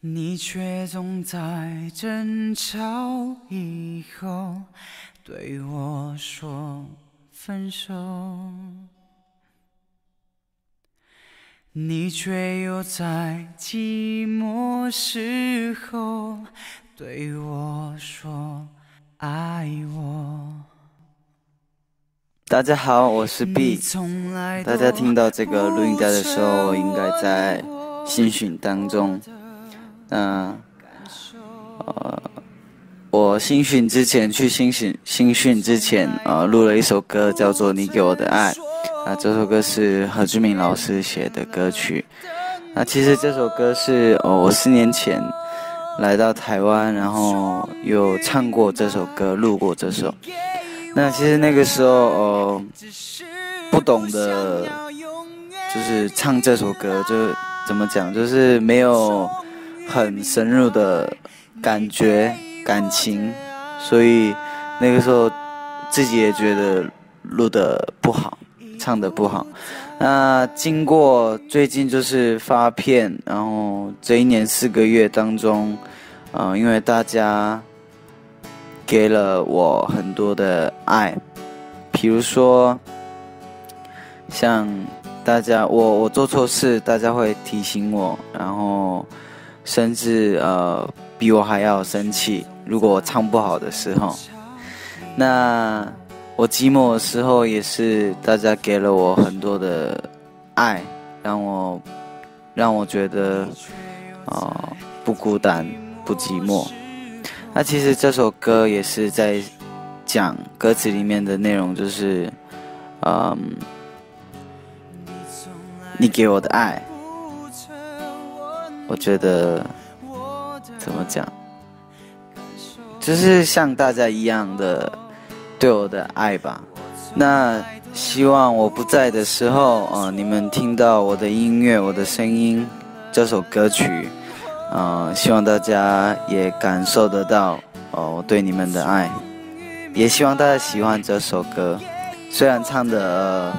你却总在争吵以后对我说分手，你却又在寂寞时候对我说爱我。大家好，我是 Bii。 大家听到这个录音带的时候，我应该在新训当中。我新训之前录了一首歌，叫做《你给我的爱》啊，这首歌是何志明老师写的歌曲。那其实这首歌是我4年前来到台湾，然后有唱过这首歌，录过这首。那其实那个时候不懂得就是唱这首歌，就怎么讲，就是没有很深入的感觉感情，所以那个时候自己也觉得录得不好，唱得不好。那经过最近就是发片，然后这1年4个月当中，因为大家给了我很多的爱，比如说像大家我做错事，大家会提醒我，然后甚至比我还要生气，如果我唱不好的时候。那我寂寞的时候也是大家给了我很多的爱，让我觉得不孤单不寂寞。那其实这首歌也是在讲歌词里面的内容，就是你给我的爱，我觉得怎么讲，就是像大家一样的对我的爱吧。那希望我不在的时候你们听到我的音乐，我的声音，这首歌曲希望大家也感受得到我对你们的爱，也希望大家喜欢这首歌。虽然唱的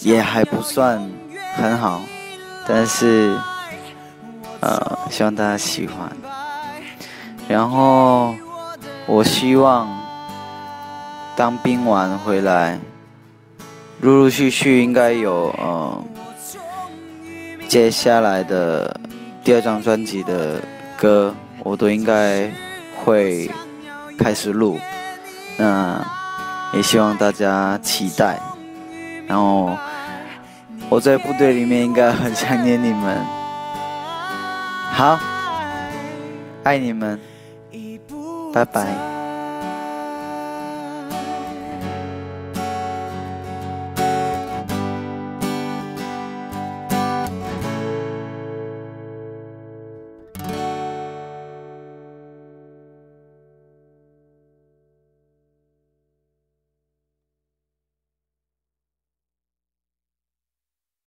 也还不算很好，但是希望大家喜欢。然后我希望当兵完回来，陆陆续续应该有接下来的第2张专辑的歌我都应该会开始录，那也希望大家期待。然后我在部队里面应该很想念你们，好，爱你们，拜拜。